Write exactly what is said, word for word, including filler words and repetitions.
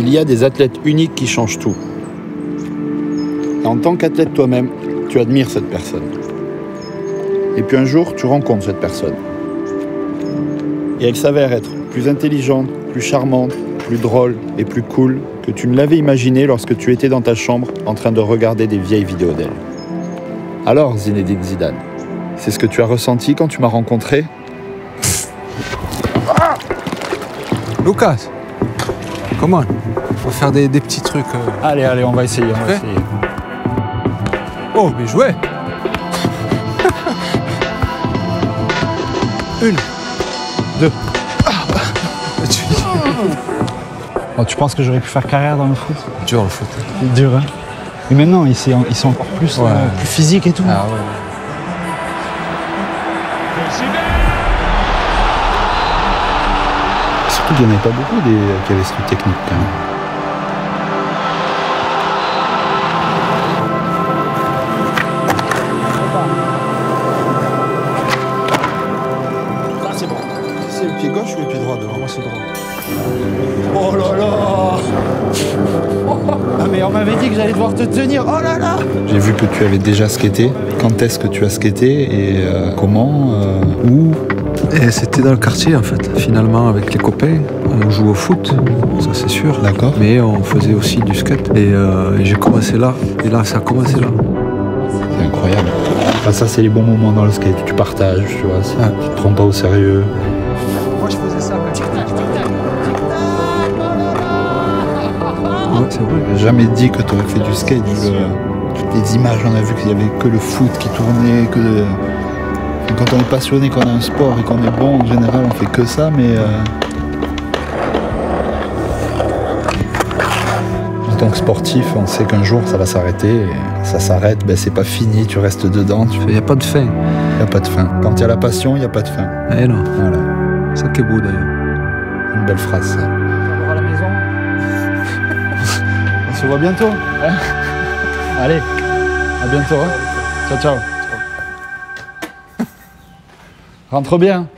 il y a des athlètes uniques qui changent tout. Et en tant qu'athlète toi-même, tu admires cette personne. Et puis un jour, tu rencontres cette personne. Et elle s'avère être plus intelligente, plus charmante, plus drôle et plus cool que tu ne l'avais imaginé lorsque tu étais dans ta chambre en train de regarder des vieilles vidéos d'elle. Alors, Zinedine Zidane, c'est ce que tu as ressenti quand tu m'as rencontré? Ah, Lucas, come on, on va faire des, des petits trucs. Euh... Allez, allez, on va essayer, on va essayer. Oh, mais jouez. Une, deux. Oh, tu penses que j'aurais pu faire carrière dans le foot? Dur le foot. Dur, hein. Mais maintenant, ils sont, ils sont encore plus, ouais. euh, plus physiques et tout. Ah, ouais. Surtout qu'il n'y en avait pas beaucoup des... qui avaient ce truc technique quand même. C'est le pied gauche ou le pied droit devant? Moi c'est droit. Oh là là, oh. Ah mais on m'avait dit que j'allais devoir te tenir. Oh là là. J'ai vu que tu avais déjà skaté. Quand est-ce que tu as skaté et euh, comment euh, où? Et c'était dans le quartier en fait. Finalement avec les copains, on joue au foot, ça c'est sûr. D'accord. Mais on faisait aussi du skate. Et, euh, et j'ai commencé là. Et là ça a commencé là. C'est incroyable. Enfin, ça c'est les bons moments dans le skate. Tu partages, tu vois. Ça, tu te prends pas au sérieux. Je faisais ça, tic-tac, tic-tac, tic-tac. Ouais, c'est vrai, j'ai jamais dit que tu aurais fait du skate. Toutes les images, on a vu qu'il n'y avait que le foot qui tournait, que de... Quand on est passionné, qu'on a un sport et qu'on est bon, en général, on fait que ça, mais... Euh... En tant que sportif, on sait qu'un jour, ça va s'arrêter. Et ça s'arrête, ben, c'est pas fini, tu restes dedans. Tu... Il n'y a pas de fin. Il n'y a pas de fin. Quand il y a la passion, il n'y a pas de fin. Et non. Voilà. C'est ça qui est beau d'ailleurs. Une belle phrase. Ça. On va à la maison. On se voit bientôt. Hein? Allez, à bientôt. Hein? Ciao, ciao. Ciao. Rentre bien.